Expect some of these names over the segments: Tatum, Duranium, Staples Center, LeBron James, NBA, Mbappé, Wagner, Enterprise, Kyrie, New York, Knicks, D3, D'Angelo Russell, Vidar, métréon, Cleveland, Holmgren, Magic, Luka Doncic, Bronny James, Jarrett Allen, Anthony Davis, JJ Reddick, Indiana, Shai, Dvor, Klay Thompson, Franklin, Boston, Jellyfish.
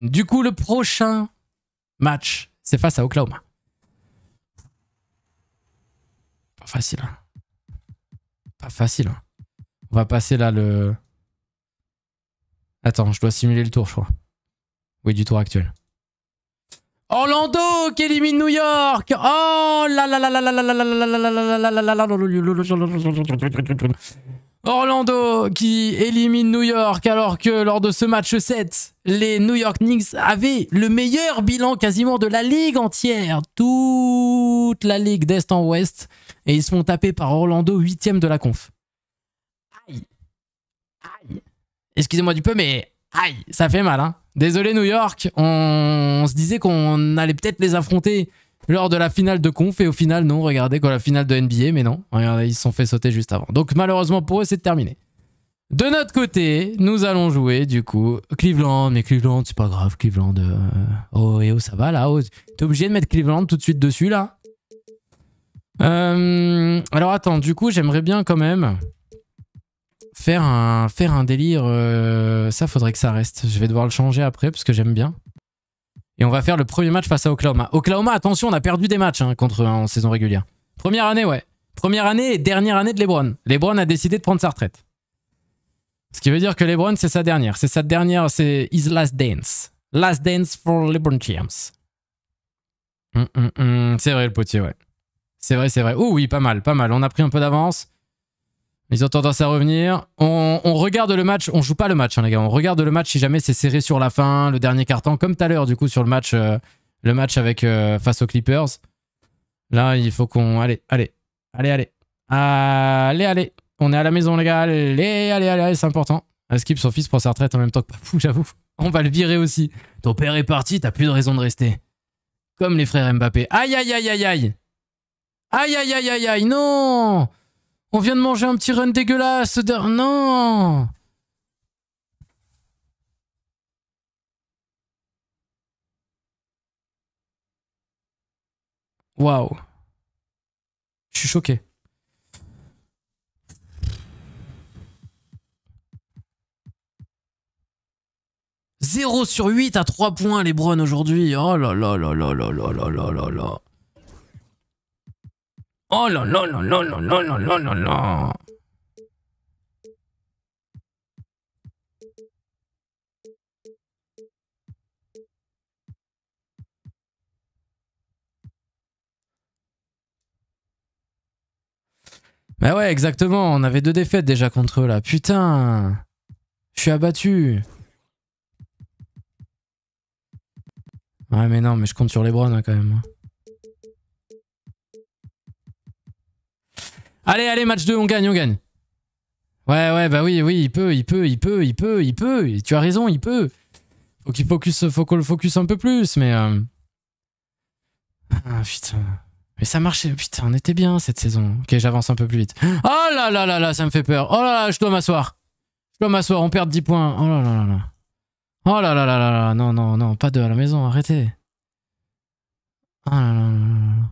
Du coup, le prochain match, c'est face à Oklahoma. Pas facile. Hein. Pas facile. Hein. On va passer là le... Attends, je dois simuler le tour, je crois. Oui, du tour actuel. Orlando qui élimine New York. Oh là là là là là là là là là là là là là. Orlando qui élimine New York alors que lors de ce match 7, les New York Knicks avaient le meilleur bilan quasiment de la ligue entière. Toute la ligue d'Est en Ouest. Et ils se font taper par Orlando, 8e de la conf. Aïe. Aïe. Excusez-moi du peu, mais aïe, ça fait mal, hein. Désolé New York, on se disait qu'on allait peut-être les affronter lors de la finale de conf, et au final, non, regardez, quand la finale de NBA, mais non, regardez, ils se sont fait sauter juste avant. Donc malheureusement pour eux, c'est terminé. De notre côté, nous allons jouer, du coup, Cleveland, mais Cleveland, c'est pas grave, Cleveland, oh, et oh, ça va, là, oh, t'es obligé de mettre Cleveland tout de suite dessus, là. Alors attends, du coup, j'aimerais bien quand même... Faire un délire, ça faudrait que ça reste. Je vais devoir le changer après parce que j'aime bien. Et on va faire le premier match face à Oklahoma. Oklahoma, attention, on a perdu des matchs hein, contre en saison régulière. Première année, ouais. Première année et dernière année de LeBron. LeBron a décidé de prendre sa retraite. Ce qui veut dire que LeBron, c'est sa dernière. C'est sa dernière, c'est his last dance. Last dance for LeBron James. C'est vrai, le potier, ouais. C'est vrai, c'est vrai. Oh oui, pas mal, pas mal. On a pris un peu d'avance. Ils ont tendance à revenir. On regarde le match. On joue pas le match, hein, les gars. On regarde le match si jamais c'est serré sur la fin, le dernier carton, comme tout à l'heure, du coup, sur le match avec, face aux Clippers. Là, il faut qu'on... Allez, allez, allez, allez. Allez, allez. On est à la maison, les gars. Allez, allez, allez, allez, c'est important. Skip, son fils prend sa retraite en même temps que Papou, j'avoue. On va le virer aussi. Ton père est parti, t'as plus de raison de rester. Comme les frères Mbappé. Aïe, aïe, aïe, aïe, aïe. Aïe, aïe, aïe, aïe, aïe, non! On vient de manger un petit run dégueulasse de... Non! Waouh. Je suis choqué. « 0 sur 8 à 3 points, les Bronny aujourd'hui. Oh là là là là là là là là là là. Oh là là là là là là là là là là. Bah ouais, exactement, on avait 2 défaites déjà contre eux là, putain. Je suis abattu. Ouais mais non, mais je compte sur les Bronny hein, quand même. Allez, allez, match 2, on gagne, on gagne. Ouais, ouais, bah oui, il peut. Tu as raison, il peut. Faut qu'il focus, faut qu'on le focus un peu plus, mais... Ah, putain. Mais ça marchait, putain, on était bien cette saison. Ok, j'avance un peu plus vite. Oh là là là là, ça me fait peur. Oh là là, je dois m'asseoir. Je dois m'asseoir, on perd 10 points. Oh là là là là. Oh là là là là là, non, non, non, pas 2 à la maison, arrêtez. Oh là là là là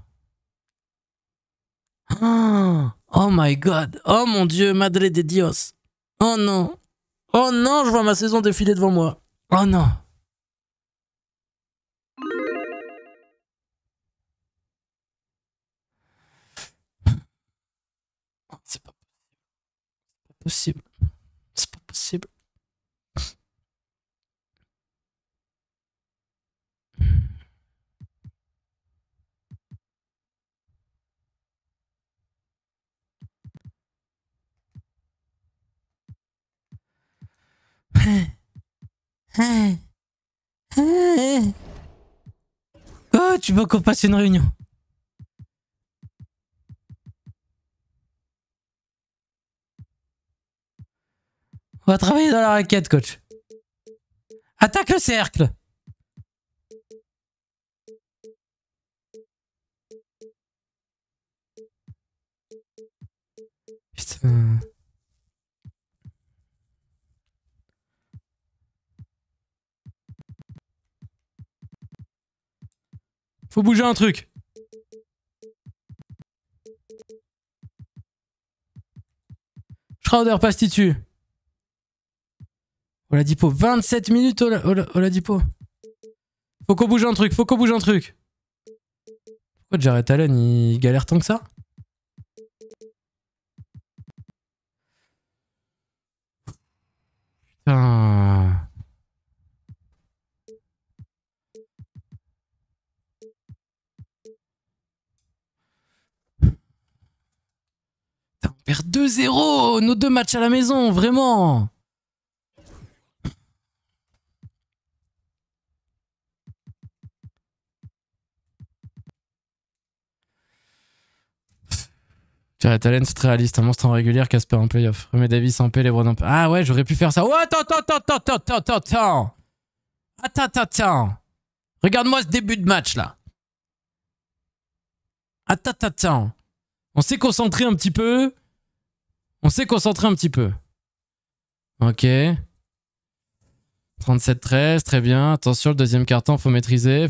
là. Ah. Oh my god, oh mon dieu, madre de dios. Oh non, je vois ma saison défiler devant moi. Oh non. C'est pas possible. C'est pas possible. Oh, tu veux qu'on passe une réunion? On va travailler dans la raquette, coach. Attaque le cercle! Putain... Faut bouger un truc. Schröder passe titu. Oladipo, 27 minutes Oladipo. Faut qu'on bouge un truc, faut qu'on bouge un truc. Pourquoi Jarrett Allen, il galère tant que ça? Putain... on perd 2-0, nos deux matchs à la maison, vraiment. Jarrett Allen, c'est très réaliste, un monstre en régulière, Casper en playoff. Remets Davis en paix, LeBron en paix. Ah ouais, j'aurais pu faire ça. Oh, attends. Regarde-moi ce début de match, là. Attends. On s'est concentré un petit peu. Ok. 37-13, très bien. Attention, le deuxième carton, faut maîtriser,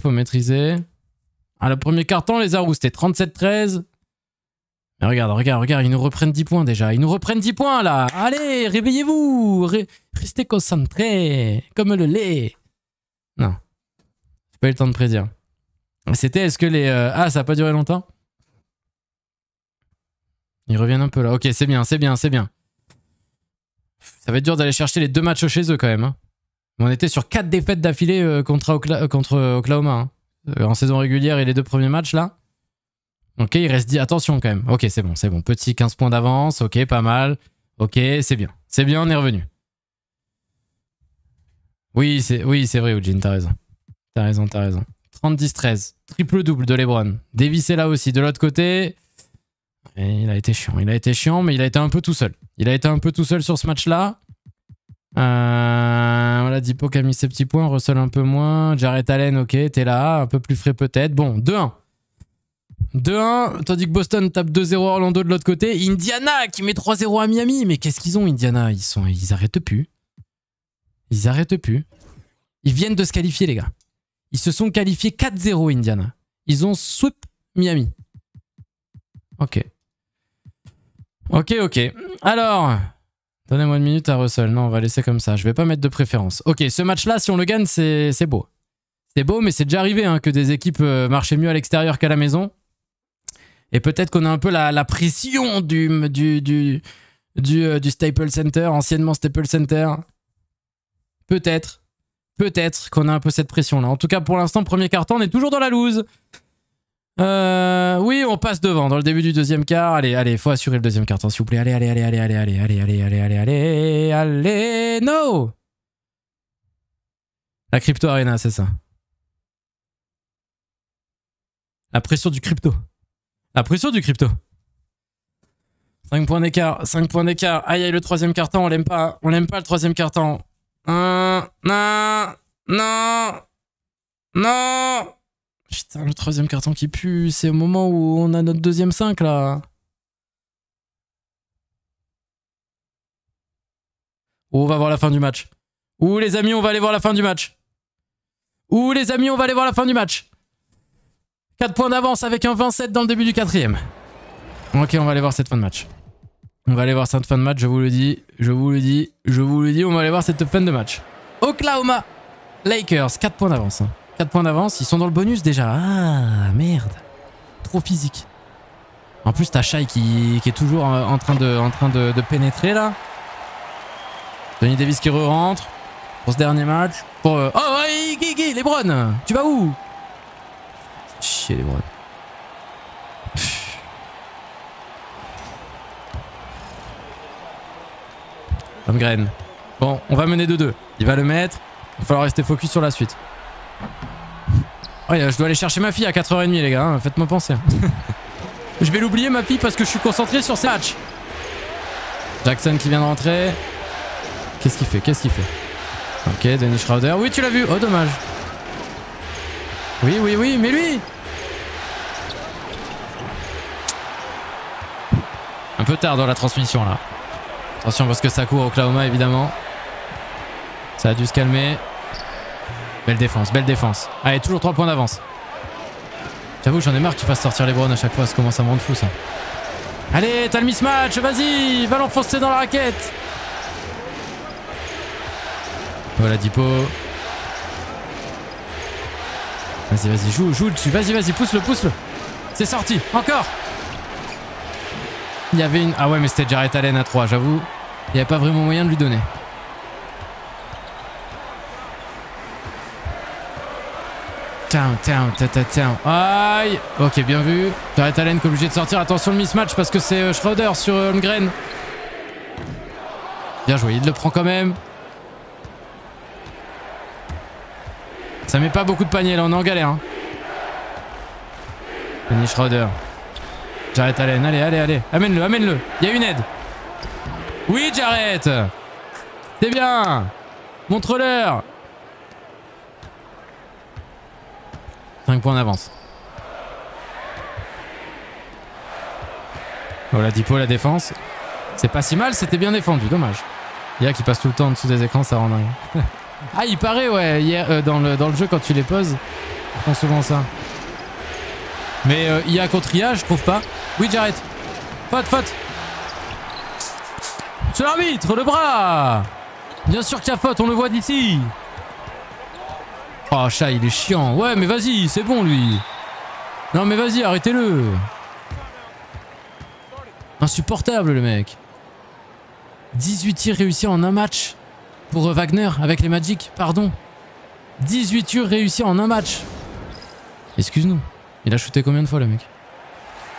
Ah, le premier carton, on les a roustés. 37-13. Mais regarde, ils nous reprennent 10 points déjà. Ils nous reprennent 10 points, là. Allez, réveillez-vous. Restez concentrés, comme le lait. Non. J'ai pas eu le temps de prédire. C'était, est-ce que les... Ah, ça a pas duré longtemps? Ils reviennent un peu, là. Ok, c'est bien. Ça va être dur d'aller chercher les deux matchs chez eux, quand même. Hein. On était sur 4 défaites d'affilée contre Oklahoma. Hein. En saison régulière et les deux premiers matchs, là. Ok, il reste 10. Attention quand même. Ok, c'est bon. Petit 15 points d'avance. Ok, pas mal. Ok, c'est bien, on est revenu. Oui, c'est vrai, Eugene, t'as raison. 30-10-13. Triple-double de LeBron. Davis est là aussi. De l'autre côté, et il a été chiant, mais il a été un peu tout seul. Sur ce match-là. Voilà, Dipo qui a mis ses petits points. Russell un peu moins. Jarrett Allen, ok, t'es là. Un peu plus frais peut-être. Bon, 2-1. 2-1, tandis que Boston tape 2-0 Orlando de l'autre côté. Indiana qui met 3-0 à Miami. Mais qu'est-ce qu'ils ont, Indiana? Ils arrêtent plus. Ils viennent de se qualifier, les gars. Ils se sont qualifiés 4-0, Indiana. Ils ont sweep Miami. Ok. Alors, donnez-moi une minute à Russell. Non, on va laisser comme ça. Je vais pas mettre de préférence. Ok, ce match-là, si on le gagne, c'est beau. C'est beau, mais c'est déjà arrivé hein, que des équipes marchaient mieux à l'extérieur qu'à la maison. Et peut-être qu'on a un peu la pression du Staples Center, anciennement Staples Center. Peut-être qu'on a un peu cette pression-là. En tout cas, pour l'instant, premier carton, on est toujours dans la loose. Oui, on passe devant dans le début du deuxième quart. Allez, faut assurer le deuxième carton, s'il vous plaît. Allez, no! La Crypto Arena, c'est ça. La pression du crypto. 5 points d'écart. Aïe, le troisième carton, on l'aime pas. On l'aime pas, le troisième carton. Non. Putain, le troisième carton qui pue. C'est au moment où on a notre deuxième 5, là. Oh, on va voir la fin du match. Ouh, les amis, on va aller voir la fin du match. 4 points d'avance avec un 27 dans le début du quatrième. Ok, on va aller voir cette fin de match. Je vous le dis, on va aller voir cette fin de match. Oklahoma Lakers, 4 points d'avance. Hein. 4 points d'avance, ils sont dans le bonus déjà. Ah, merde. Trop physique. En plus, t'as Shai qui est toujours en train de pénétrer, là. Anthony Davis qui re-rentre pour ce dernier match. Oh, Guigui, LeBron, tu vas où? Chier, LeBron. Holmgren. Bon, on va mener 2-2. Il va le mettre. Il va falloir rester focus sur la suite. Oh, je dois aller chercher ma fille à 4h30, les gars. Hein. Faites-moi penser. Je vais l'oublier, ma fille, parce que je suis concentré sur ces matchs. Jackson qui vient de rentrer. Qu'est-ce qu'il fait? Ok, Dennis Schröder. Oui, tu l'as vu. Oh, dommage. Oui, mais lui... Un peu tard dans la transmission, là. Attention, parce que ça court au Oklahoma, évidemment. Ça a dû se calmer. Belle défense. Allez, toujours 3 points d'avance. J'avoue, j'en ai marre qu'ils fassent sortir les Browns à chaque fois. Ça commence à me rendre fou, ça. Allez, t'as le mismatch. Vas-y, va l'enfoncer dans la raquette. Oladipo. Vas-y, vas-y, joue dessus. Vas-y, vas-y, pousse-le. C'est sorti. Encore. Il y avait une... Ah ouais, mais c'était Jarrett Allen à 3, j'avoue. Il n'y avait pas vraiment moyen de lui donner. Tiens. Aïe. Ok, bien vu. Jarrett Allen qui est obligé de sortir. Attention le mismatch parce que c'est Schröder sur Holmgren. Bien joué, il le prend quand même. Ça met pas beaucoup de paniers là, on est en galère. Hein. Denis Schröder. Jarrett Allen, allez. Amène-le. Il y a une aide. Oui, Jarrett. C'est bien. Montre-leur. 5 points d'avance. Oladipo, la défense. C'est pas si mal, c'était bien défendu, dommage. Il y a qui passe tout le temps en dessous des écrans, ça rend dingue. Ah, il paraît, ouais, hier dans le jeu, quand tu les poses, ils font souvent ça. Mais il y a contre IA, je trouve pas. Oui, Jarrett. Faute. Monsieur l'arbitre, le bras. Bien sûr qu'il y a faute, on le voit d'ici. Oh, Shai, il est chiant. Ouais, mais vas-y, c'est bon, lui. Non, mais vas-y, arrêtez-le. Insupportable, le mec. 18 tirs réussis en un match pour Wagner avec les Magic, pardon. 18 tirs réussis en un match. Excuse-nous. Il a shooté combien de fois, le mec?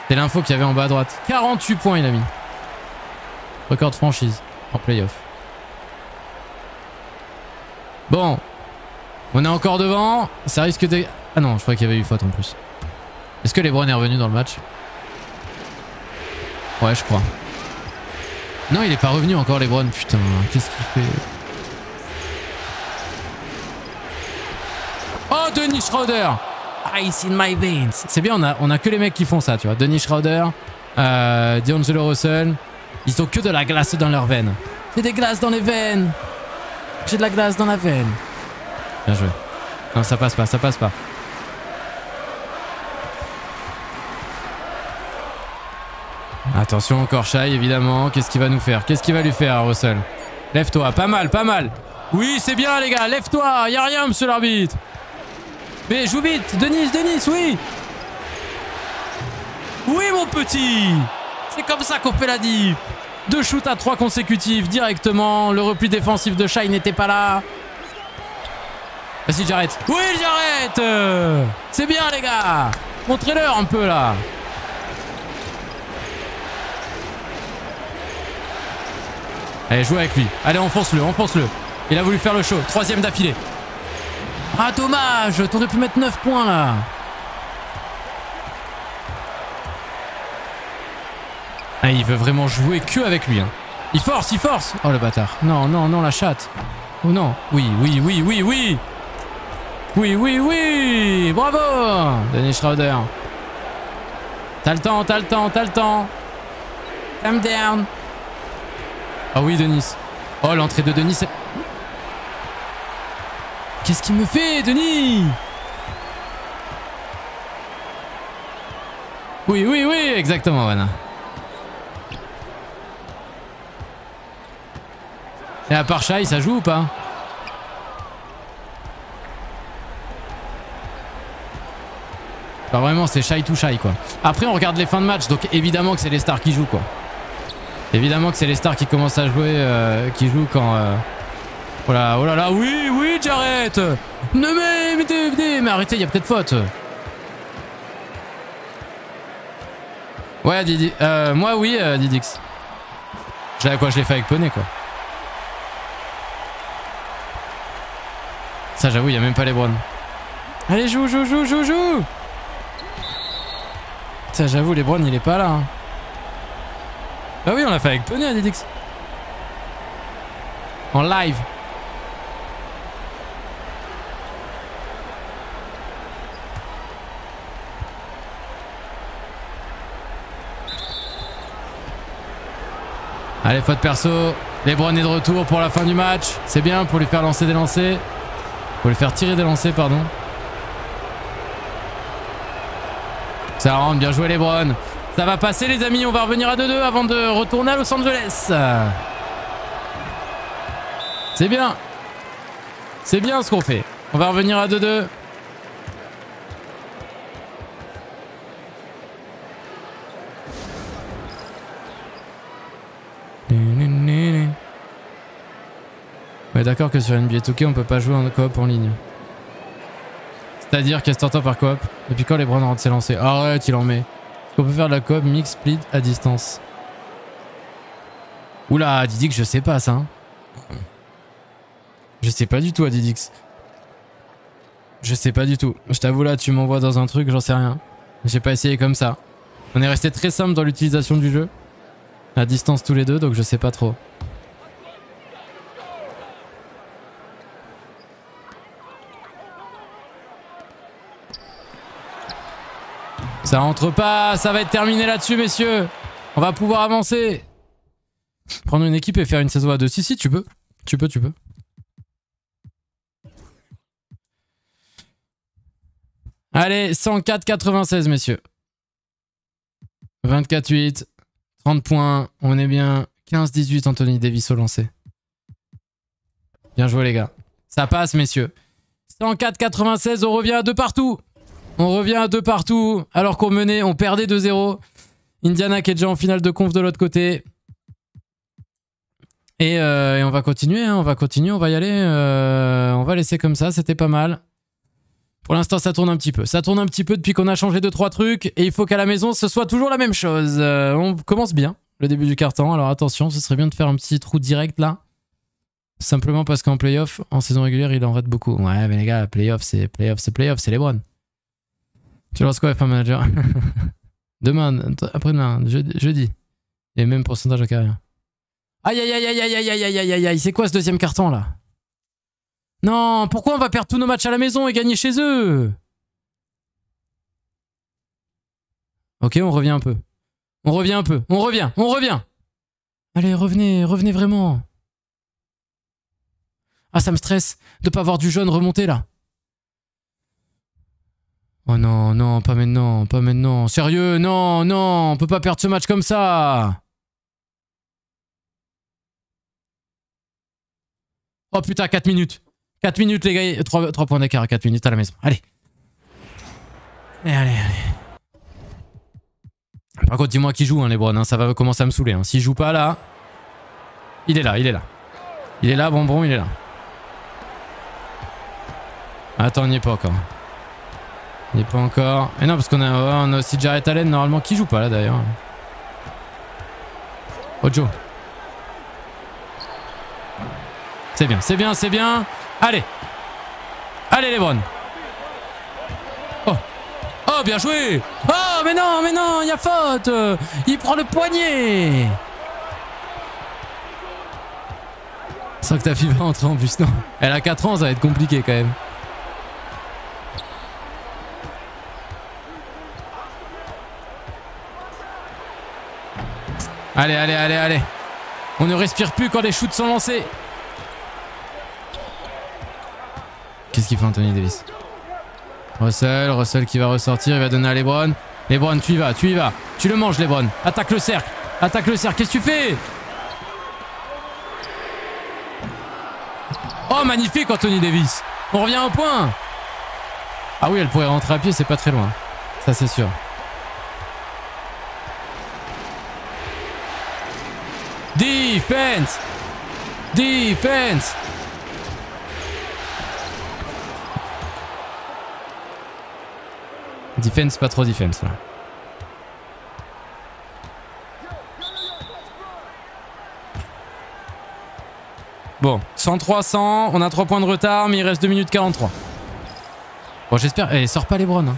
C'est l'info qu'il y avait en bas à droite. 48 points, il a mis. Record de franchise en playoff. Bon. On est encore devant. Ça risque de... Ah non, je crois qu'il y avait eu faute en plus. Est-ce que LeBron est revenu dans le match? Ouais, je crois. Non, il est pas revenu encore, LeBron. Putain, qu'est-ce qu'il fait? Oh, Dennis Schröder! Ice in my veins. C'est bien, on a que les mecs qui font ça, tu vois. Dennis Schröder, D'Angelo Russell. Ils ont que de la glace dans leurs veines. J'ai des glaces dans les veines. J'ai de la glace dans la veine. Bien joué. Non, ça passe pas. Attention encore Shai, évidemment. Qu'est-ce qu'il va nous faire? Qu'est-ce qu'il va lui faire, Russell? Lève-toi. Pas mal. Oui, c'est bien, les gars. Lève-toi. Y'a rien, monsieur l'arbitre. Mais joue vite. Denis, oui. Oui, mon petit. C'est comme ça qu'on fait la diff. 2 shoots à 3 consécutifs directement. Le repli défensif de Shai n'était pas là. Vas-y, Jarrett. Oui, Jarrett. C'est bien, les gars. Montrez-leur un peu, là. Allez, jouez avec lui. Allez, enfonce-le. Il a voulu faire le show. 3e d'affilée. Ah, dommage. T'aurais pu mettre 9 points, là. Ah, il veut vraiment jouer que avec lui. Hein. Il force. Oh, le bâtard. Non, la chatte. Oh, non. Oui. Oui. Bravo, Dennis Schröder. T'as le temps. Calm down. Ah oui, Dennis. Oh, l'entrée de Dennis. Qu'est-ce qu'il me fait, Dennis? Oui, exactement, voilà. Et à part Shai, ça joue ou pas? Enfin, vraiment, c'est Shai to Shai, quoi. Après, on regarde les fins de match, donc évidemment que c'est les stars qui jouent, quoi. Évidemment que c'est les stars qui commencent à jouer, qui jouent quand... Oh là là, oui, Jarrett. Mais arrêtez, il y a peut-être faute. Ouais, Didi. Moi, oui, Didix. Je l'ai fait avec Poney, quoi. Ça, j'avoue, il n'y a même pas les Browns. Allez, joue. Ça, j'avoue, les Browns, il est pas là. Hein. Bah oui, on l'a fait avec Poney, Didix. En live. Allez, faute perso. LeBron est de retour pour la fin du match. C'est bien pour lui faire lancer des lancers. Pour lui faire tirer des lancers, pardon. Ça rentre, bien joué LeBron. Ça va passer, les amis. On va revenir à 2-2 avant de retourner à Los Angeles. C'est bien. C'est bien ce qu'on fait. On va revenir à 2-2. Ouais, d'accord que sur NBA 2K, on peut pas jouer en coop en ligne. C'est-à-dire, qu'est-ce que t'entends par coop? Depuis quand LeBron rentre ses lancers? Arrête, il en met. On peut faire de la coop mix split à distance. Oula, Didix, je sais pas ça. Je sais pas du tout, Didix. Je sais pas du tout. Je t'avoue, là, tu m'envoies dans un truc, j'en sais rien. J'ai pas essayé comme ça. On est resté très simple dans l'utilisation du jeu. À distance tous les deux, donc je sais pas trop. Ça rentre pas, ça va être terminé là-dessus, messieurs. On va pouvoir avancer. Prendre une équipe et faire une saison à deux. Si, si, tu peux. Tu peux, tu peux. Allez, 104-96, messieurs. 24-8, 30 points, on est bien. 15-18, Anthony Davis au lancer. Bien joué, les gars. Ça passe, messieurs. 104-96, on revient à 2 partout. On revient à 2 partout, alors qu'on menait, on perdait 2-0. Indiana qui est déjà en finale de conf de l'autre côté. Et on va continuer, hein, on va continuer, on va y aller. On va laisser comme ça, c'était pas mal. Pour l'instant, ça tourne un petit peu. Ça tourne un petit peu depuis qu'on a changé 2-3 trucs. Et il faut qu'à la maison, ce soit toujours la même chose. On commence bien, le début du quart-temps. Alors attention, ce serait bien de faire un petit trou direct là. Simplement parce qu'en playoff, en saison régulière, il en rate beaucoup. Ouais, mais les gars, playoff, c'est playoff, c'est playoff, c'est les bonnes. Tu lances quoi, F1 Manager? Demain, après-demain, jeudi. Et même pourcentage à carrière. Aïe, aïe, aïe, aïe, aïe, aïe, aïe, aïe, aïe. C'est quoi ce deuxième carton là? Non, pourquoi on va perdre tous nos matchs à la maison et gagner chez eux? Ok, on revient un peu. On revient un peu. On revient, on revient. Allez, revenez, revenez vraiment. Ah, ça me stresse de pas avoir du jaune remonter là. Oh non, non, pas maintenant, pas maintenant. Sérieux, non, non, on peut pas perdre ce match comme ça. Oh putain, 4 minutes. 4 minutes, les gars. 3 points d'écart à 4 minutes à la maison. Allez. Allez, allez, allez. Par contre, dis-moi qui joue, hein, les Browns. Hein, ça va commencer à me saouler. Hein. S'il joue pas là. Il est là, il est là. Il est là, bonbon, il est là. Attends, on n'y est pas encore. Il n'est pas encore. Et non, parce qu'on a, on a aussi Jarrett Allen, normalement, qui joue pas là d'ailleurs. Ojo. C'est bien, c'est bien, c'est bien. Allez. Allez, LeBron. Oh. Oh, bien joué. Oh, mais non, il y a faute. Il prend le poignet. Sans que ta fille va entrer en bus, non. Elle a 4 ans, ça va être compliqué quand même. Allez, allez, allez, allez. On ne respire plus quand les shoots sont lancés. Qu'est-ce qu'il fait Anthony Davis? Russell, Russell qui va ressortir, il va donner à LeBron. LeBron, tu y vas, tu y vas. Tu le manges, LeBron. Attaque le cercle. Attaque le cercle. Qu'est-ce que tu fais? Oh, magnifique Anthony Davis. On revient au point. Ah oui, elle pourrait rentrer à pied, c'est pas très loin. Ça, c'est sûr. Defense! Defense! Defense, pas trop defense là. Bon, 100-300, on a 3 points de retard, mais il reste 2 minutes 43. Bon, j'espère. Eh, sort pas LeBron. Hein.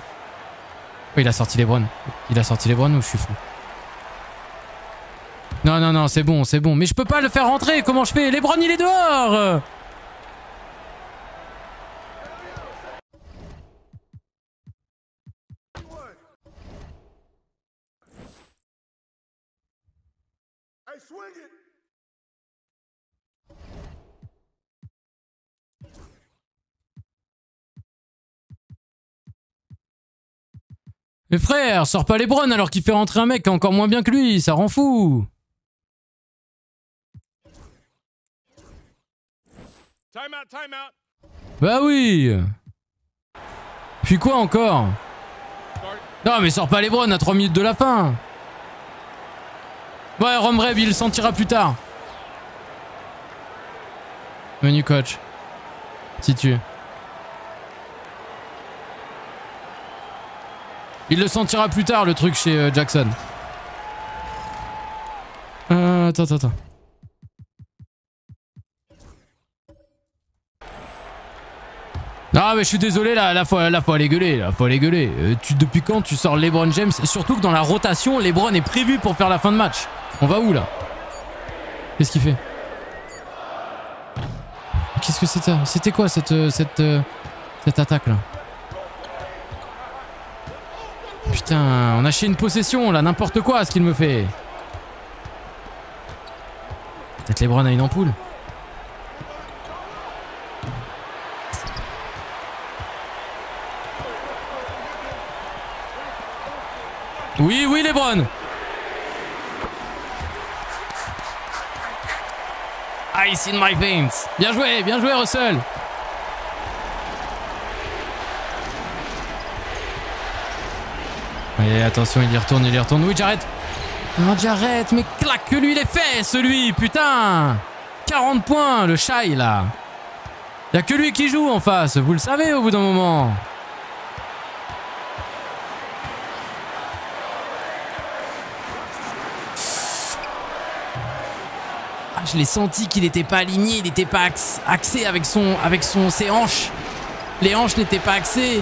Oh, il a sorti LeBron. Il a sorti LeBron ou je suis fou? Non, non, non, c'est bon, c'est bon. Mais je peux pas le faire rentrer, comment je fais? LeBron, il est dehors! Mais frère, sors pas LeBron alors qu'il fait rentrer un mec encore moins bien que lui, ça rend fou. Time out, time out. Bah oui. Puis quoi encore? Non mais sors pas LeBron à 3 minutes de la fin. Ouais, Romrev, il le sentira plus tard. Menu coach. Si tu. Il le sentira plus tard, le truc chez Jackson. Attends. Ah mais je suis désolé, là faut aller gueuler, depuis quand tu sors LeBron James? Surtout que dans la rotation, LeBron est prévu pour faire la fin de match. On va où là? Qu'est-ce qu'il fait? Qu'est-ce que c'était? C'était quoi cette attaque là? Putain, on a chié une possession là, n'importe quoi ce qu'il me fait. Peut-être LeBron a une ampoule. Oui, LeBron. Ice in my veins. Bien joué Russell. Allez, attention, il y retourne. Oui, Jarrett. Non, Jarrett, mais claque-lui les fesses, lui, putain. 40 points, le Shai, là. Il n'y a que lui qui joue en face, vous le savez au bout d'un moment. Je l'ai senti qu'il n'était pas aligné, il n'était pas axé avec ses hanches. Les hanches n'étaient pas axées.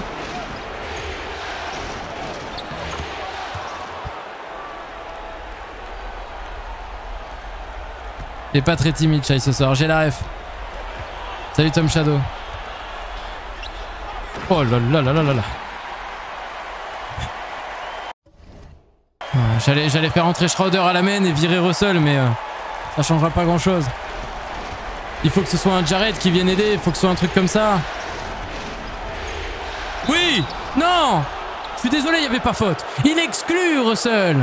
Il n'est pas très timide, Shai, ce soir. J'ai la ref. Salut, Tom Shadow. Oh là là là là là là. J'allais faire entrer Schröder à la main et virer Russell, mais... ça changera pas grand chose. Il faut que ce soit un Jarrett qui vienne aider. Il faut que ce soit un truc comme ça. Oui. Non. Je suis désolé, il n'y avait pas faute. Il exclut Russell.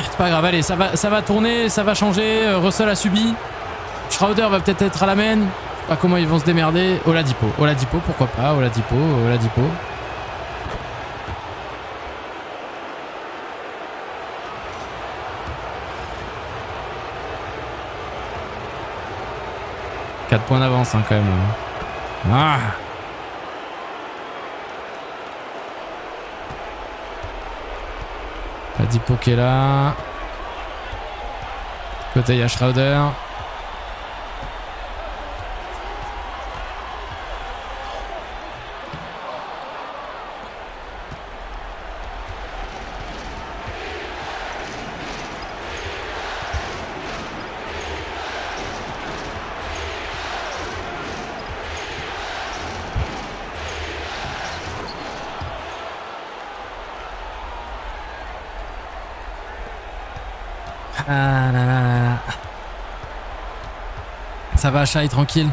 C'est pas grave, allez, ça va tourner, ça va changer. Russell a subi. Schröder va peut-être être à la main. Je sais pas comment ils vont se démerder. Oladipo, pourquoi pas. Oladipo. Points d'avance hein, quand même. Ah. Oladipo qui est là. Côté il y a Schröder. Ça va, Shai, tranquille.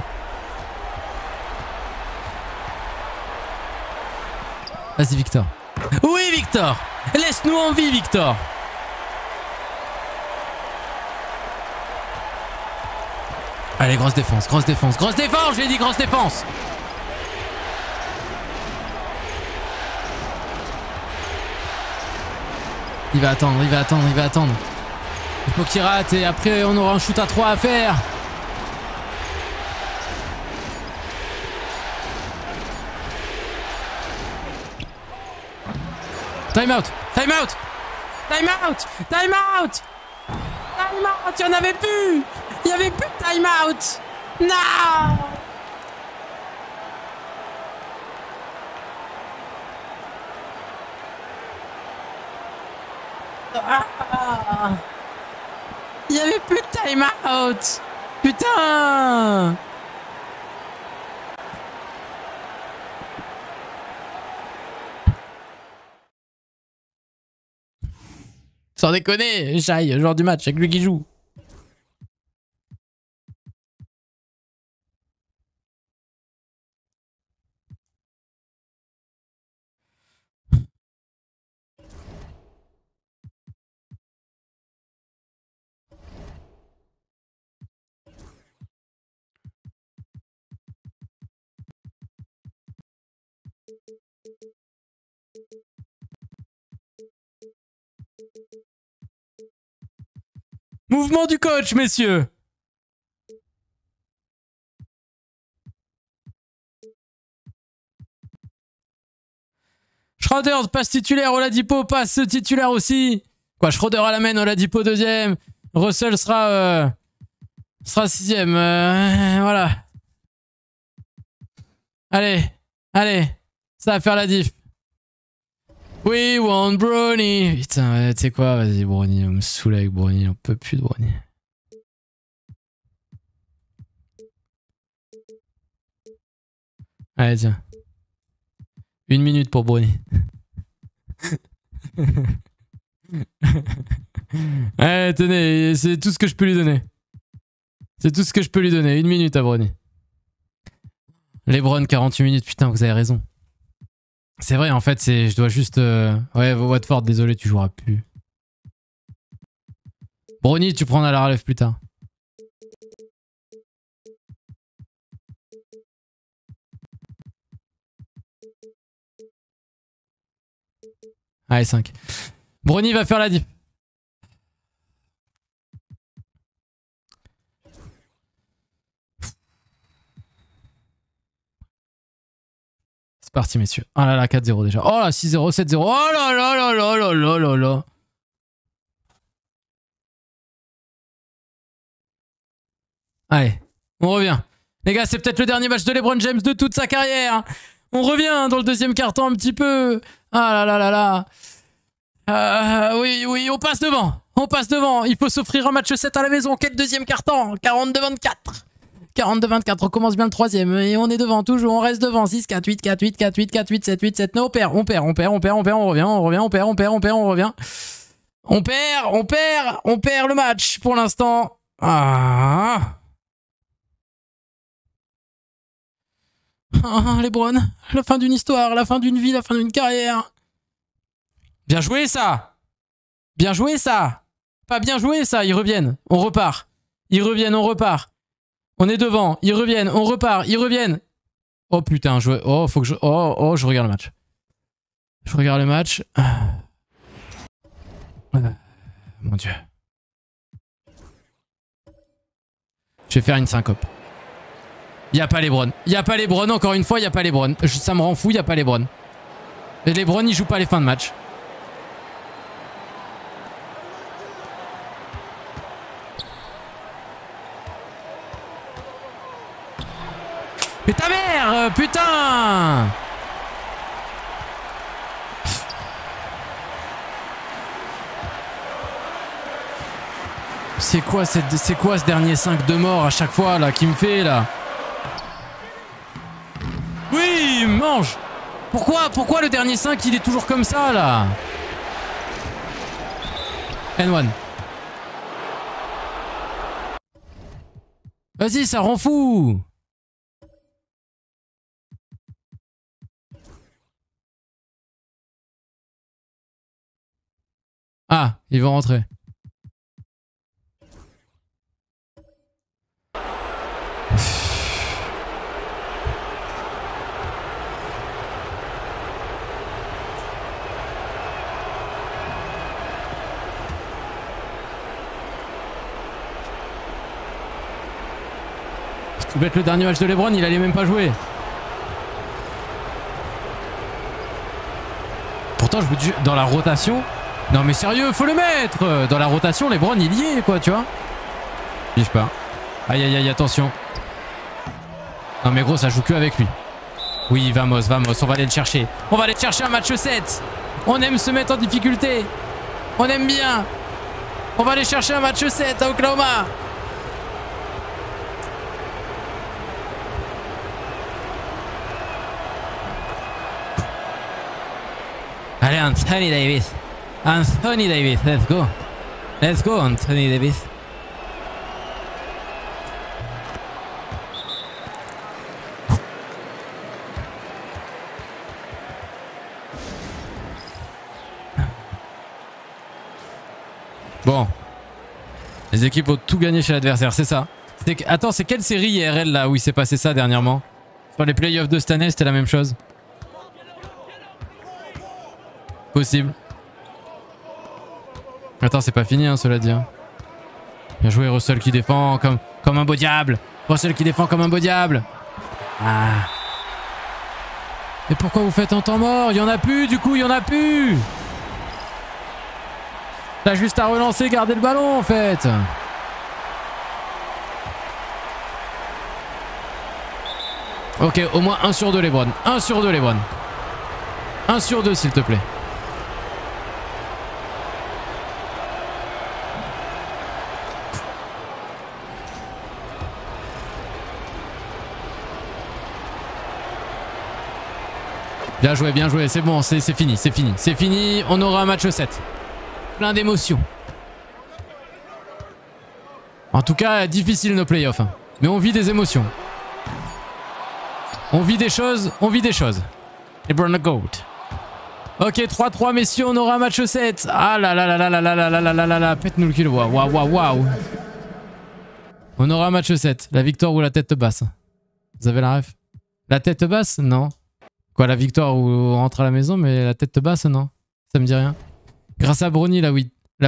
Vas-y, Victor. Oui, Victor. Laisse-nous en vie, Victor. Allez, grosse défense. J'ai dit grosse défense. Il va attendre. Il faut qu'il rate et après, on aura un shoot à 3 à faire. Time out. Il n'y avait plus de time out. Non. Il n'y avait plus de time out. Putain. Sans déconner, Shai, joueur du match, avec lui qui joue. Mouvement du coach, messieurs. Schröder passe titulaire, Oladipo passe titulaire aussi. Quoi, Schröder à la main, Oladipo deuxième. Russell sera sixième. Voilà. Allez, allez. Ça va faire la diff. We want Bronny. Putain, tu sais quoi, vas-y Bronny, on me saoule avec Bronny, on peut plus de Bronny. Allez, tiens. 1 minute pour Bronny. Allez, tenez, c'est tout ce que je peux lui donner. C'est tout ce que je peux lui donner. 1 minute à Bronny. LeBron, 48 minutes. Putain, vous avez raison. C'est vrai, en fait, je dois juste... Ouais, Watford, désolé, tu joueras plus. Bronny, tu prends à la relève plus tard. Allez, 5. Bronny va faire la diff. C'est parti, messieurs. Ah là là, 4-0 déjà. Oh là, 6-0, 7-0. Oh là là là là là là là là. Allez, on revient. Les gars, c'est peut-être le dernier match de LeBron James de toute sa carrière. On revient dans le deuxième carton un petit peu. Ah là là là là. Oui, oui, on passe devant. On passe devant. Il faut s'offrir un match 7 à la maison. Quel deuxième carton, 42-24. 42-24. On commence bien le troisième. Et on est devant toujours. On reste devant. 6, 4, 8, 4, 8, 4, 8, 4, 8, 7, 8, 7. Non, on perd. On perd. On perd. On perd. On perd. On revient. On revient. On perd. On perd. On perd. On revient. On perd. On perd. On perd le match pour l'instant. Ah. Ah, LeBron, la fin d'une histoire, la fin d'une vie, la fin d'une carrière. Bien joué, ça. Bien joué, ça. Pas bien joué, ça. Ils reviennent. On repart. Ils reviennent, on repart. On est devant. Ils reviennent, on repart. Ils reviennent. Oh, putain. Oh, faut que je... Oh, oh, je regarde le match. Je regarde le match. Mon Dieu. Je vais faire une syncope. Il n'y a pas LeBron. Il n'y a pas LeBron. Encore une fois, il n'y a pas LeBron. Ça me rend fou, il n'y a pas LeBron. Et LeBron, il ne joue pas les fins de match. Mais ta mère, putain! C'est quoi, ce dernier 5 de mort à chaque fois, là, qui me fait, là? Oui, il mange. Pourquoi le dernier 5, il est toujours comme ça, là? N1. Vas-y, ça rend fou. Ah, ils vont rentrer. Tout bête, le dernier match de LeBron, il allait même pas jouer. Pourtant, je vous dis, dans la rotation... Non mais sérieux, faut le mettre. Dans la rotation, LeBron, il y est, quoi, tu vois. Je sais pas. Aïe, aïe, aïe, attention. Non mais gros, ça joue que avec lui. Oui, vamos, vamos, on va aller le chercher. On va aller chercher un match 7. On aime se mettre en difficulté. On aime bien. On va aller chercher un match 7 à Oklahoma. Allez, Anthony Davis. Anthony Davis, let's go. Let's go, Anthony Davis. Bon. Les équipes ont tout gagné chez l'adversaire, c'est ça. Attends, c'est quelle série IRL là où il s'est passé ça dernièrement? Sur les playoffs de cette année, c'était la même chose. Possible. Attends, c'est pas fini, hein, cela dit. Hein. Bien joué, Russell qui défend comme un beau diable. Russell qui défend comme un beau diable. Ah. Et pourquoi vous faites un temps mort? Il n'y en a plus, du coup, il n'y en a plus. T'as juste à relancer, garder le ballon en fait. Ok, au moins 1 sur 2 les Bronny. 1 sur 2 les Bronny. 1 sur 2 s'il te plaît. Bien joué, c'est bon, c'est fini, c'est fini, c'est fini, on aura un match 7. Plein d'émotions. En tout cas, difficile nos playoffs, hein. Mais on vit des émotions. On vit des choses, on vit des choses. Et LeBron Goat. Ok, 3-3 messieurs, on aura un match 7. Ah là là là là là là là là là là là là, pète-nous le cul, waouh, waouh, waouh. On aura un match 7, la victoire ou la tête basse. Vous avez la ref? La tête basse? Non. Quoi, la victoire où on rentre à la maison, mais la tête basse, non? Ça me dit rien. Grâce à Bronny, la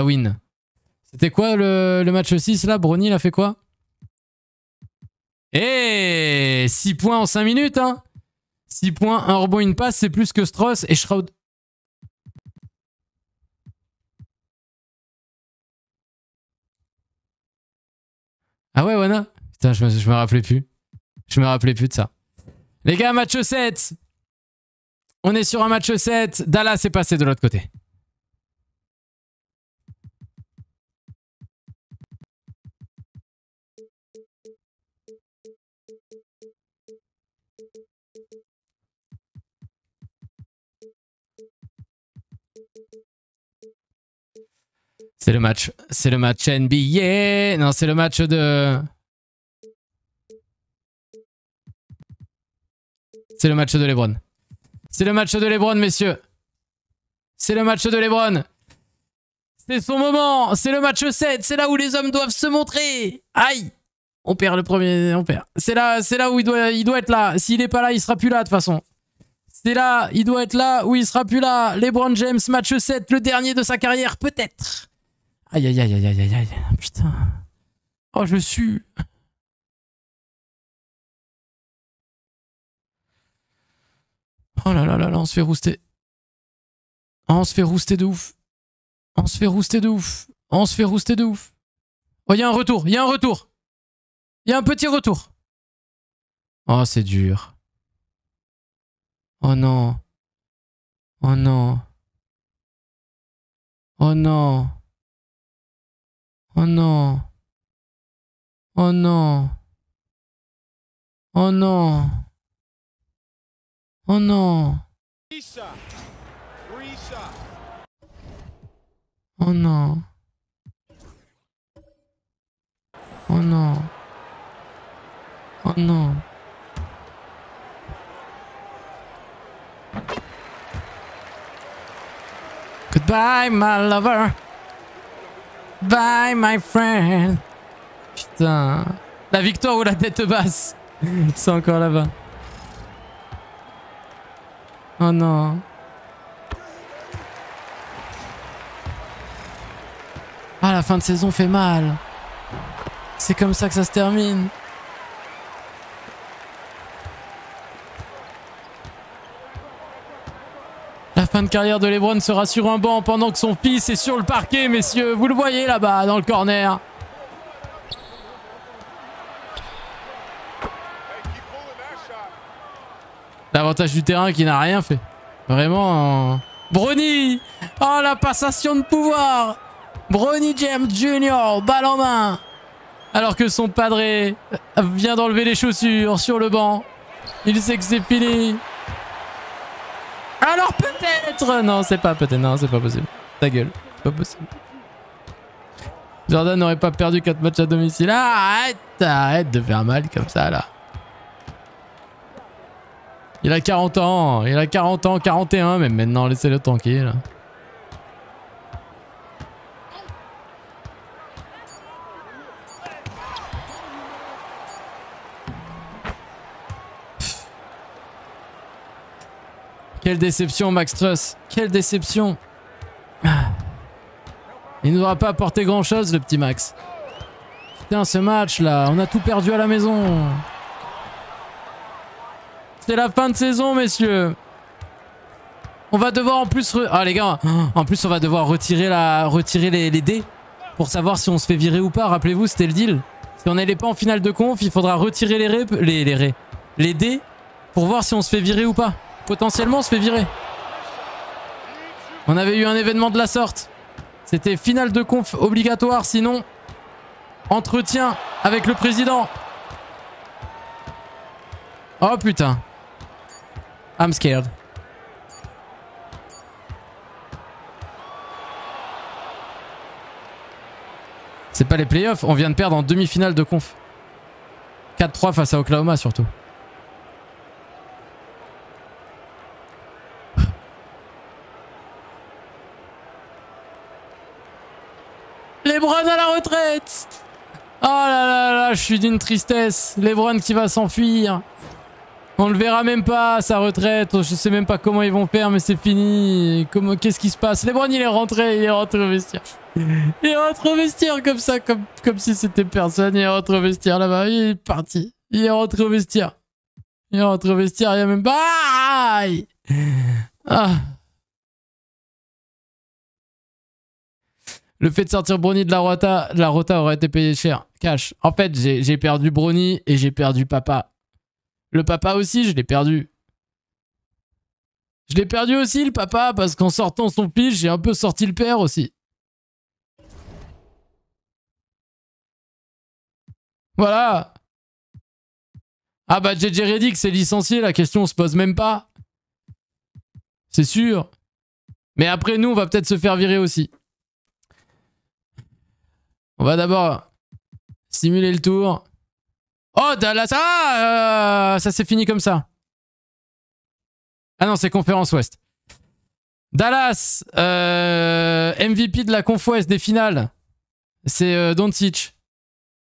win. C'était quoi le match 6, là? Bronny, il a fait quoi? Eh, 6 points en 5 minutes, hein. 6 points, un rebond, une passe, c'est plus que Strauss et Schröder. Ah ouais, Wana? Putain, je me rappelais plus. Je me rappelais plus de ça. Les gars, match 7! On est sur un match 7. Dallas est passé de l'autre côté. C'est le match. C'est le match NBA. Non, c'est le match de... C'est le match de LeBron. C'est le match de LeBron, messieurs. C'est le match de LeBron. C'est son moment. C'est le match 7. C'est là où les hommes doivent se montrer. Aïe. On perd le premier. On perd. C'est là où il doit être là. S'il n'est pas là, il ne sera plus là de toute façon. C'est là. Il doit être là où il ne sera plus là. LeBron James, match 7. Le dernier de sa carrière, peut-être. Aïe, aïe, aïe, aïe, aïe, aïe. Putain. Oh, je sue. Oh là là là là, on se fait rouster. On se fait rouster de ouf. On se fait rouster de ouf. On se fait rouster de ouf. Oh, il y a un retour, il y a un retour. Il y a un petit retour. Oh, c'est dur. Oh non. Oh non. Oh non. Oh non. Oh non. Oh non. Oh non. Oh non. Oh non. Oh non. Goodbye my lover. Bye my friend. Putain. La victoire ou la tête basse. C'est encore là-bas. Oh non. Ah, la fin de saison fait mal. C'est comme ça que ça se termine. La fin de carrière de LeBron sera sur un banc pendant que son fils est sur le parquet, messieurs. Vous le voyez là-bas, dans le corner. L'avantage du terrain qui n'a rien fait. Vraiment... Bronny! Oh, la passation de pouvoir! Bronny James Jr. balle en main! Alors que son padré vient d'enlever les chaussures sur le banc. Il sait que c'est fini. Alors peut-être... Non, c'est pas peut-être. Non, c'est pas possible. Ta gueule. C'est pas possible. Jordan n'aurait pas perdu 4 matchs à domicile. Ah, arrête de faire mal comme ça, là. Il a 40 ans, 41 même maintenant, laissez-le tranquille. Pff. Quelle déception Max Truss, quelle déception. Il nous aura pas apporté grand-chose le petit Max. Putain ce match là, on a tout perdu à la maison. C'est la fin de saison, messieurs. On va devoir en plus... Ah les gars, en plus on va devoir retirer les dés pour savoir si on se fait virer ou pas. Rappelez-vous, c'était le deal. Si on n'allait pas en finale de conf, il faudra retirer les dés pour voir si on se fait virer ou pas. Potentiellement on se fait virer. On avait eu un événement de la sorte. C'était finale de conf obligatoire, sinon entretien avec le président. Oh putain. I'm scared. C'est pas les playoffs, on vient de perdre en demi-finale de conf. 4-3 face à Oklahoma surtout. LeBron à la retraite. Oh là là là, je suis d'une tristesse. LeBron qui va s'enfuir. On le verra même pas à sa retraite. Je sais même pas comment ils vont faire, mais c'est fini. Qu'est-ce qui se passe? LeBron il est rentré au vestiaire. Il est rentré au vestiaire comme ça, comme si c'était personne. Il est rentré au vestiaire là-bas. Il est parti. Il est rentré au vestiaire. Il est rentré au vestiaire. Il y a même pas. Ah. Le fait de sortir Bronny de la rota aurait été payé cher. Cash. En fait, j'ai perdu Bronny et j'ai perdu papa. Le papa aussi, je l'ai perdu. Je l'ai perdu aussi, le papa, parce qu'en sortant son pitch, j'ai un peu sorti le père aussi. Voilà. Ah bah JJ Reddick, c'est licencié, la question se pose même pas. C'est sûr. Mais après, nous, on va peut-être se faire virer aussi. On va d'abord simuler le tour. Oh, Dallas, ça s'est fini comme ça. Ah non, c'est Conférence Ouest. Dallas, MVP de la Conf Ouest des finales, c'est Doncic.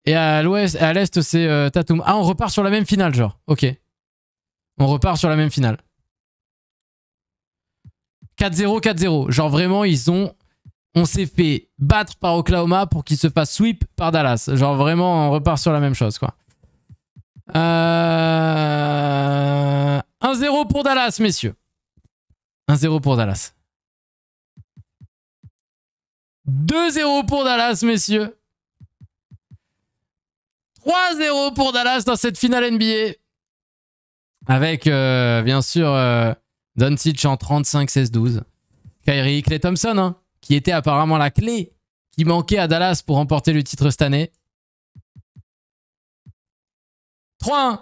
Et à l'Est, c'est Tatum. Ah, on repart sur la même finale, genre. Ok. On repart sur la même finale. 4-0, 4-0. Genre vraiment, ils ont... On s'est fait battre par Oklahoma pour qu'ils se fassent sweep par Dallas. Genre vraiment, on repart sur la même chose, quoi. 1-0 pour Dallas, messieurs. 1-0 pour Dallas. 2-0 pour Dallas, messieurs. 3-0 pour Dallas dans cette finale NBA. Avec, bien sûr, Doncic en 35-16-12. Kyrie, Klay Thompson, hein, qui était apparemment la clé qui manquait à Dallas pour remporter le titre cette année. 3-1.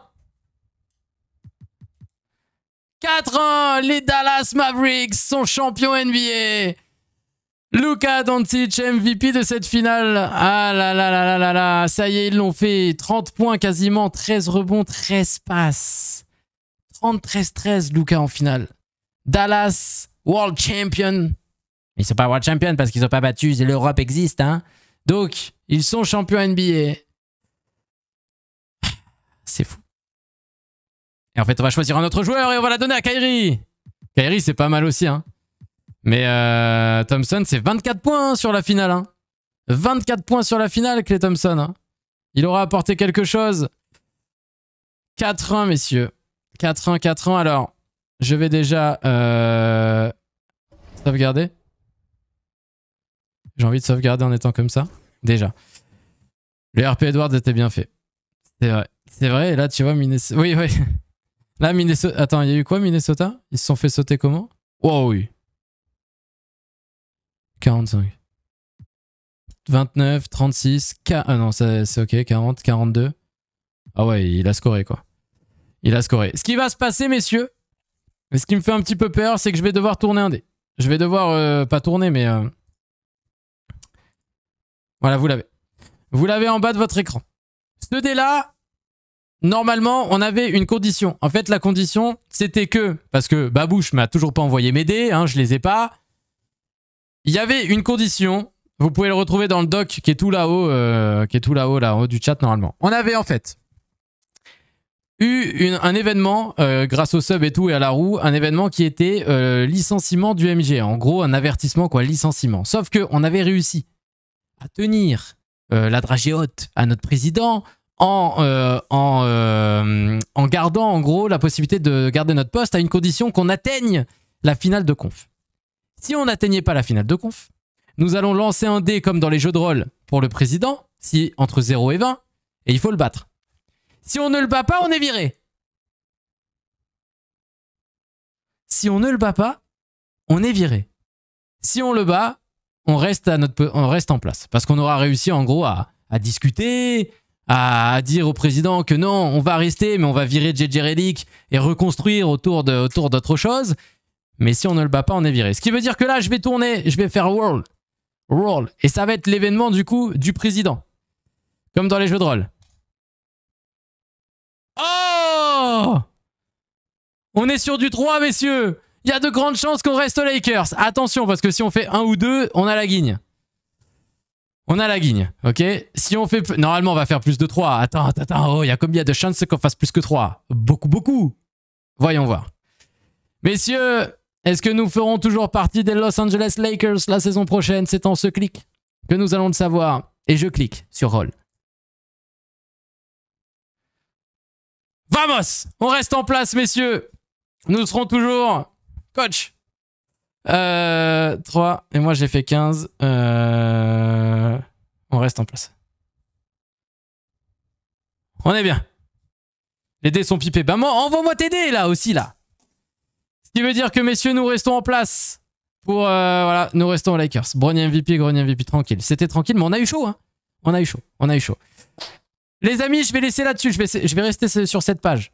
4-1. Les Dallas Mavericks sont champions NBA. Luka Doncic, MVP de cette finale. Ah là là là là là là. Ça y est, ils l'ont fait. 30 points quasiment. 13 rebonds, 13 passes. 30-13-13, Luka en finale. Dallas, World Champion. Ils ne sont pas World Champion parce qu'ils n'ont pas battu. L'Europe existe, hein. Donc, ils sont champions NBA. C'est fou. Et en fait, on va choisir un autre joueur et on va la donner à Kyrie. Kyrie, c'est pas mal aussi, hein. Mais Thompson, c'est 24 points sur la finale, hein. 24 points sur la finale, Klay Thompson, hein. Il aura apporté quelque chose. 4-1, messieurs. 4-1, 4-1. Alors, je vais déjà sauvegarder. J'ai envie de sauvegarder en étant comme ça. Déjà. Le RP Edwards était bien fait. C'est vrai. C'est vrai, et là tu vois Minnesota... Oui, oui. Là Minnesota... Attends, il y a eu quoi Minnesota? Ils se sont fait sauter comment? Oh oui. 45. 29, 36, 40... Ah non, c'est ok, 40, 42. Ah ouais, il a scoré quoi. Il a scoré. Ce qui va se passer, messieurs, et ce qui me fait un petit peu peur, c'est que je vais devoir tourner un dé. Je vais devoir... pas tourner, mais... Voilà, vous l'avez. Vous l'avez en bas de votre écran. Ce dé-là... Normalement, on avait une condition. En fait, la condition, c'était que... Parce que Babouche m'a toujours pas envoyé mes dés, hein, je les ai pas. Il y avait une condition. Vous pouvez le retrouver dans le doc qui est tout là-haut, là, en haut du chat, normalement. On avait, en fait, eu un événement, grâce au sub et tout, et à la roue, un événement qui était licenciement du MG. En gros, un avertissement, quoi, licenciement. Sauf qu'on avait réussi à tenir la dragée haute à notre président... en gardant en gros la possibilité de garder notre poste à une condition qu'on atteigne la finale de conf. Si on n'atteignait pas la finale de conf, nous allons lancer un dé comme dans les jeux de rôle pour le président, si entre 0 et 20, et il faut le battre. Si on ne le bat pas, on est viré. Si on ne le bat pas, on est viré. Si on le bat, on reste en place. Parce qu'on aura réussi en gros à discuter, à dire au président que non, on va rester, mais on va virer JJ Reddick et reconstruire autour d'autre chose. Mais si on ne le bat pas, on est viré. Ce qui veut dire que là, je vais tourner, je vais faire World. World. Et ça va être l'événement du coup du président. Comme dans les jeux de rôle. Oh! On est sur du 3, messieurs. Il y a de grandes chances qu'on reste aux Lakers. Attention, parce que si on fait 1 ou 2, on a la guigne. On a la guigne, ok? Si on fait... Normalement, on va faire plus de 3. Attends, oh, il y a combien de chances qu'on fasse plus que 3? Beaucoup, beaucoup. Voyons voir. Messieurs, est-ce que nous ferons toujours partie des Los Angeles Lakers la saison prochaine? C'est en ce clic que nous allons le savoir. Et je clique sur Roll. Vamos! On reste en place, messieurs. Nous serons toujours... Coach 3, et moi j'ai fait 15. On reste en place. On est bien. Les dés sont pipés. Bah, envoie-moi tes dés là aussi, là. Ce qui veut dire que, messieurs, nous restons en place. Pour, voilà, nous restons aux Lakers. Bronny MVP, tranquille. C'était tranquille, mais on a eu chaud, hein. On a eu chaud. Les amis, je vais laisser là-dessus. Je vais rester sur cette page.